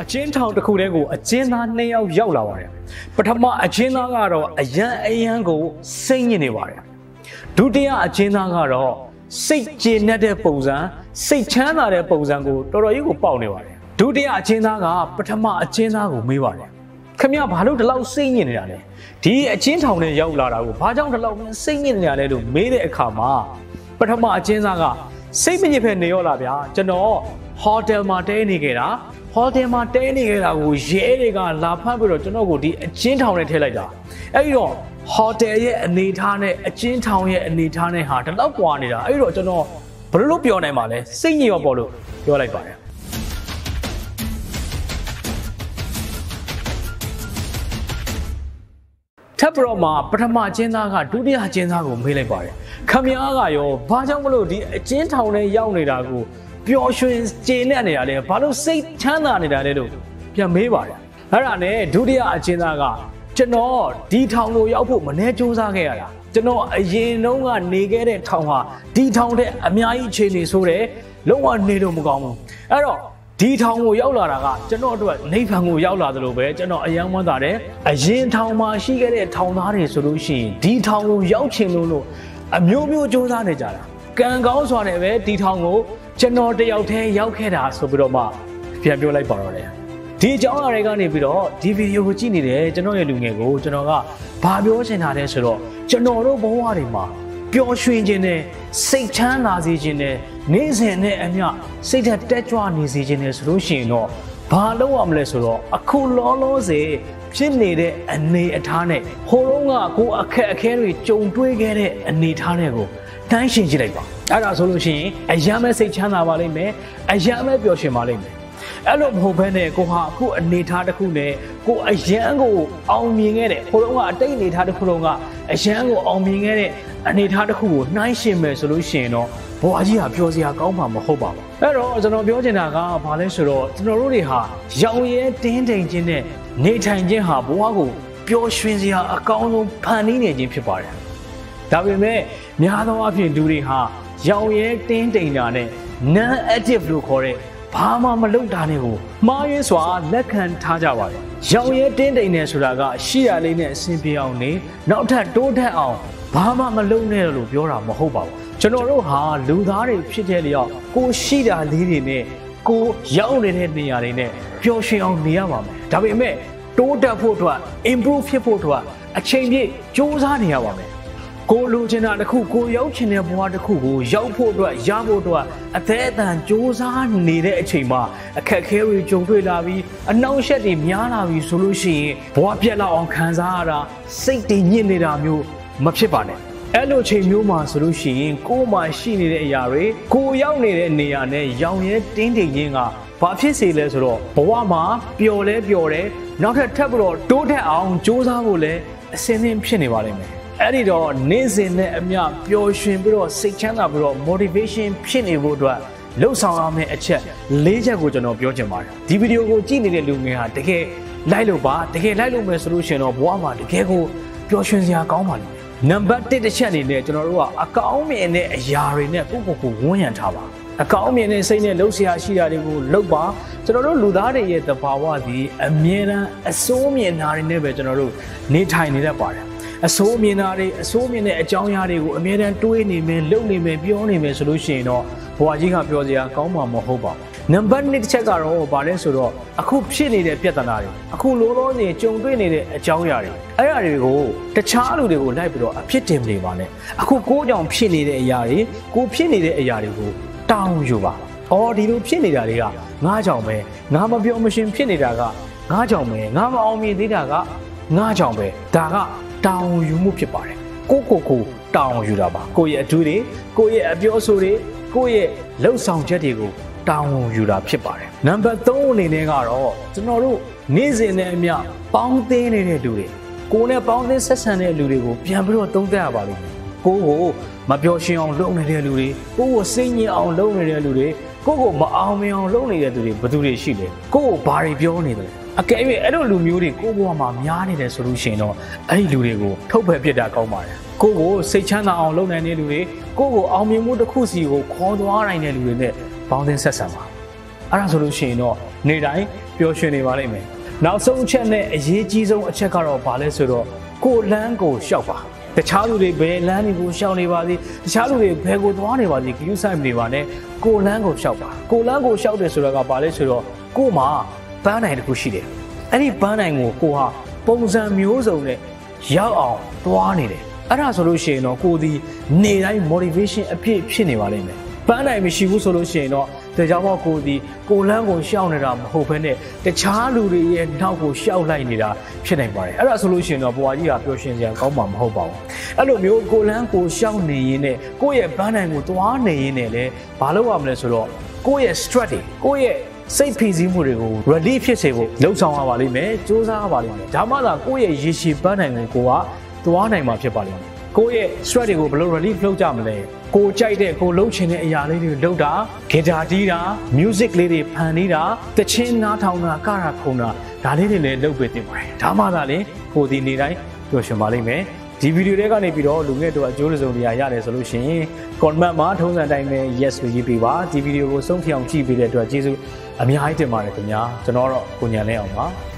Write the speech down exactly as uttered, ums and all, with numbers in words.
အချင်းထောင်တစ်ခုတည်းကိုအချင်းသားနှစ်ယောက်ရောက်လာပါတယ်ပထမအချင်းသားကတော့အယံအယံကိုစိတ်ညစ်နေပါတယ်ဒုတိယအချင်းသားကတော့စိတ်ကျေနပ်တဲ့ပုံစံစိတ်ချမ်းသာတဲ့ပုံစံကိုတော်တော်ကြီးကိုပေါက်နေပါတယ်ဒုတိယအချင်းသားကပထမအချင်းသားကိုမေးပါတယ်ခင်ဗျာဘာလို့ဒီလောက်စိတ်ညစ်နေတာလဲဒီအချင်းထောင်နဲ့ရောက်လာတာကိုဘာကြောင့်ဒီလောက်စိတ်ညစ်နေတာလဲလို့မေးတဲ့အခါမှာပထမအချင်းသားကစိတ်မညစ်ဖက်နေရောလားဗျာကျွန်တော်ဟိုတယ်မှာတဲနေခဲ့တာဟိုတယ်မှာတဲနေခဲ့တာကိုရဲတွေကလာဖတ်ပြီးတော့ကျွန်တော်ကိုဒီအချင်းထောင်နဲ့ထည့်လိုက်တာအဲ့ဒီတော့ဟိုတယ်ရဲ့အနေထားနဲ့အချင်းထောင်ရဲ့အနေထားနဲ့ဟာတလောက်ကွာနေတာအဲ့ဒီတော့ကျွန်တော်ဘယ်လိုလုပ်ပြောနိုင်မှာလဲစိတ်ညစ်ရောပေါ့လို့ပြောလိုက်ပါတယ်ထပ်ပြီးတော့မှပထမအချင်းသားကဒုတိယအချင်းသားကိုမေးလိုက်ပါတယ်ခမည်းကရောဘာကြောင့်မလို့ဒီအချင်းထောင်နဲ့ရောက်နေတာကိုပျော်ရွှင်ကျေနပ်နေတာလဲဘာလို့စိတ်ချမ်းသာနေတာလဲလို့ပြန်မေးပါတယ်အဲ့ဒါနဲ့ဒုတိယအချင်းသားကကျွန်တော်ဒီထောင်ကိုရောက်ဖို့မနှဲစူးစမ်းခဲ့ရတာကျွန်တော်အရင်တုန်းကနေခဲ့တဲ့ထောင်ဟာဒီထောင်တဲ့အများကြီးအခြေအနေဆိုတယ်လုံးဝနေလို့မကောင်းဘူးအဲ့တော့ဒီထောင်ကိုရောက်လာတာကကျွန်တော်အတွက်နိဗ္ဗာန်ကိုရောက်လာသလိုပဲကျွန်တော်အယံဝမ်းသာတယ်အရင်ထောင်မှာရှိခဲ့တဲ့ထောင်သားတွေဆိုလို့ရှိရင်ဒီထောင်ကိုရောက်ချင်လို့လို့အမျိုးမျိုးစူးစမ်းနေကြတာကံကောင်းစွာနဲ့ပဲဒီထောင်ကိုကျွန်တော်တယောက်တည်းရောက်ခဲ့တာဆိုပြီးတော့မှပြန်ပြောလိုက်ပါတော့လေဒီအကြောင်းအရာတွေကနေပြီးတော့ဒီဗီဒီယိုကိုကြည့်နေတယ်ကျွန်တော်ရဲ့လူငယ်ကိုကျွန်တော်ကဘာပြောချင်တာလဲဆိုတော့ကျွန်တော်တို့ဘဝတွေမှာပျော်ရွှင်ခြင်းနဲ့စိတ်ချမ်းသာစေခြင်းနဲ့နေ့စဉ်နဲ့အမျှစိတ်ဓာတ်တက်ကြွနေစေခြင်းနဲ့ဆိုလို့ရှိရင်တော့ဘာလုပ်ရမလဲဆိုတော့အခုလောလောဆယ်ဖြစ်နေတဲ့အနေအထားနဲ့ဟိုတုန်းကကိုယ်အခက်အခဲတွေကြုံတွေ့ခဲ့တဲ့အနေအထားတွေကိုတန်းရှင်ကြည့်လိုက်ပါအဲ့ဒါဆိုလို့ရှိရင်အယံမဲ့စိတ်ချမ်းသာပါလိမ့်မယ်အယံမဲ့ပျော်ရွှင်ပါလိမ့်မယ်အဲ့လိုမဟုတ်ဘဲနဲ့ကိုဟာအခုအနေထားတစ်ခုနဲ့ကိုအယံကိုအောင်မြင်ခဲ့တဲ့ဟိုတုန်းကအတိတ်အနေထားတစ်ခုလုံးကအယံကိုအောင်မြင်ခဲ့တဲ့အနေထားတစ်ခုကိုနှိုင်းယှဉ်မယ်ဆိုလို့ရှိရင်တော့ဘဝကြီးဟာပျော်စရာကောင်းမှာမဟုတ်ပါဘူးအဲ့တော့ကျွန်တော်ပြောချင်တာကဘာလဲဆိုတော့ကျွန်တော်တို့တွေဟာရောင်ရဲတင်းတိမ်ခြင်းနဲ့နေထိုင်ခြင်းဟာဘဝကိုပျော်ရွှင်စရာအကောင်းဆုံးဖန်တီးနေခြင်းဖြစ်ပါတယ်ဒါပေမဲ့များသောအားဖြင့်လူတွေဟာရောင်ရဲတင်းတိမ်တာနဲ့ non active လို့ခေါ်တဲ့ဘာမှမလုပ်တာတွေကိုမှားယွင်းစွာလက်ခံထားကြပါတယ်ရောင်ရဲတင်းတိမ်နေဆိုတာကရှိရလေးနဲ့အဆင်ပြေအောင်နေနောက်ထပ်တိုးတက်အောင်ဘာမှမလုပ်နဲ့လို့ပြောတာမဟုတ်ပါဘူးကျွန်တော်တို့ဟာလူသားတွေဖြစ်တဲ့လျောက်ကိုရှိတာလေးတွေနဲ့ကိုရောက်နေတဲ့နေရာတွေနဲ့ပျော်ရွှင်အောင်နေရပါမယ်ဒါပေမဲ့တိုးတက်ဖို့အတွက် improve ဖြစ်ဖို့အတွက်အချိန်ပြည့်ကြိုးစားနေရပါမယ်ကိုလိုချင်တာတစ်ခုကိုရောက်ချင်တဲ့ဘဝတစ်ခုကိုရောက်ဖို့အတွက်ရဖို့အတွက်အသေးအတန်ကြိုးစားနေတဲ့အချိန်မှာအခက်အခဲတွေကြုံတွေ့လာပြီးအနှောင့်အယှက်တွေများလာပြီးဆိုလို့ရှိရင်ဘဝပြတ်လောက်အောင်ခံစားရတာစိတ်တွေညစ်နေတာမျိုးမဖြစ်ပါနဲ့အဲ့လိုချိန်မျိုးမှာဆိုလို့ရှိရင်ကိုယ်မှာရှိနေတဲ့အရာတွေကိုရောက်နေတဲ့နေရာနဲ့ရောင်ရဲတင်းတိမ်ခြင်းကဘာဖြစ်စေလဲဆိုတော့ဘဝမှာပျော်လဲပျော်တယ်နောက်ထပ်ထပ်ပြီးတော့တိုးတက်အောင်ကြိုးစားဖို့လည်းအစင်းစင်းဖြစ်နေပါလိမ့်မယ်အဲ့ဒီတော့နေ့စဉ်နဲ့အမျှပျော်ရွှင်ပြီးတော့စိတ်ချမ်းသာပြီးတော့ motivation ဖြစ်နေဖို့အတွက်လှုပ်ဆောင်ရမယ့်အချက်လေးချက်ကိုကျွန်တော်ပြောချင်ပါတယ်ဒီဗီဒီယိုကိုကြည့်နေတဲ့လူငယ်ဟာတကယ်လိုက်လို့ပါတကယ်လိုက်လို့မယ်ဆိုလို့ရှင်တော့ဘဝမှာတကယ်ကိုပျော်ရွှင်စရာကောင်းပါလိမ့်မယ်နံပါတ်တစ်တစ်ချက်အနေနဲ့ကျွန်တော်တို့ကအကောင်းမြင်တဲ့အရာတွေနဲ့ကိုယ့်ကိုယ်ကိုဝန်းရံထားပါအကောင်းမြင်တဲ့စိတ်နဲ့လှုပ်ရှားရှိတာတွေကိုလှုပ်ပါကျွန်တော်တို့လူသားတွေရဲ့သဘာဝသည်အမြဲတမ်းအဆိုးမြင်တာတွေနဲ့ပဲကျွန်တော်တို့နေထိုင်နေတတ်ပါတယ်အဆိုးမြင်တာတွေအဆိုးမြင်တဲ့အကြောင်းအရာတွေကိုအမြဲတမ်းတွေးနေမယ်လှုပ်နေမယ်ပြောနေမယ်ဆိုလို့ရှိရင်တော့ဘဝကြီးကပြောစရာကောင်းမှာမဟုတ်ပါဘူးနံပါတ်နှစ်တစ်ချက်ကတော့ဘာလဲဆိုတော့အခုဖြစ်နေတဲ့ပြဿနာတွေအခုလောလောဆယ်ကြုံတွေ့နေတဲ့အကြောင်းအရာတွေအဲ့အရာတွေကိုတခြားလူတွေကိုလိုက်ပြီးတော့အဖြစ်တင်နေပါနဲ့အခုကိုယ်ကြောင့်ဖြစ်နေတဲ့အရာတွေကိုဖြစ်နေတဲ့အရာတွေကိုတောင်းယူပါအော်ဒီလိုဖြစ်နေတာတွေကငါကြောင့်ပဲငါမပြောမရှင်းဖြစ်နေတာကငါကြောင့်ပဲငါမအောင်မြင်သေးတာကငါကြောင့်ပဲဒါကတောင်းယူမှုဖြစ်ပါတယ်ကိုကိုကိုတောင်းယူတာပါကိုရဲ့အထူးတွေကိုရဲ့အပြောဆိုတွေကိုရဲ့လှုပ်ဆောင်ချက်တွေကိုတောင်းယူတာဖြစ်ပါတယ်နံပါတ်သုံးအနေနဲ့ကတော့ကျွန်တော်တို့နေ့စဉ်နဲ့အမျှပေါင်းသင်းနေတဲ့လူတွေကိုနဲ့ပေါင်းသင်းဆက်ဆံတဲ့လူတွေကိုပြန်ပြီးတော့သုံးသပ်ရပါလိမ့်မယ်ကိုကိုမပျော်ရွှင်အောင်လုပ်နေတဲ့လူတွေကိုကိုစိတ်ညစ်အောင်လုပ်နေတဲ့လူတွေကိုကိုမအောင်မြင်အောင်လုပ်နေတဲ့သူတွေဘယ်သူတွေရှိလဲကိုကိုဘာတွေပြောနေတယ်အကယ်၍အဲ့လိုလူမျိုးတွေကိုဘဝမှာများနေတယ်ဆိုလို့ရှိရင်တော့အဲ့ဒီလူတွေကိုထုတ်ပယ်ပစ်တာကောင်းပါတယ်ကိုကိုစိတ်ချမ်းသာအောင်လုပ်နိုင်တဲ့လူတွေကိုကိုအောင်မြင်မှုတစ်ခုစီကိုခေါ်သွားနိုင်တဲ့လူတွေနဲ့ပေါင်းသင်းဆက်ဆံပါအဲ့ဒါဆိုလို့ရှိရင်တော့နေ့တိုင်း表现你嘛嘞没？然后首先呢，业绩中一切看到把那时候，过两个小吧。 The child would be landing who shall never the child would be good one about the use of the one, go lango shop, go lango shop, the Suraga Palesuro, go ma, Bana and Kushide. Any Banango, Koha, Ponza Muso, Yao, Tuanide. Ara solution or go the Nina motivation appear Chinivane. Bana Mishibu solution or the Yamako the go lango shouneram, hope and the child would be a Nago shout like Nida, Chinabari. Ara solution of Wadia, Persians and Gomam Hobo. 哎，罗苗过两个小年呢，过一班人我多年呢嘞，把老话们来说咯，过一 strategy， 过一谁偏心不的个 ，relief 些个，楼上阿话哩咩，桌上阿话哩咩，他妈的过一一些班人我过啊，多年嘛些班人，过一 strategy 个不老 relief 老家么嘞，过在的过老钱的压力哩老大，吉他滴啦 ，music 哩哩弹哩啦，得钱拿头拿，干啥苦拿，哪里哩嘞老不得买，他妈的嘞，过的你来有什么哩咩？ ဒီဗီဒီယိုတွေက နေပြီးတော့လူငယ်တို့အကျိုးဆုံးတွေရတယ်ဆိုလို့ရှိရင် comment မှာထုံးစံတိုင်းပဲ yes လို့ရေးပေးပါဒီဗီဒီယိုကိုဆုံးဖြတ်အောင်ကြည့်ပေးတဲ့အတွက်ကျေးဇူးအများကြီးတင်ပါတယ်ခင်ဗျာကျွန်တော်တော့ကိုညံလဲအောင်ပါ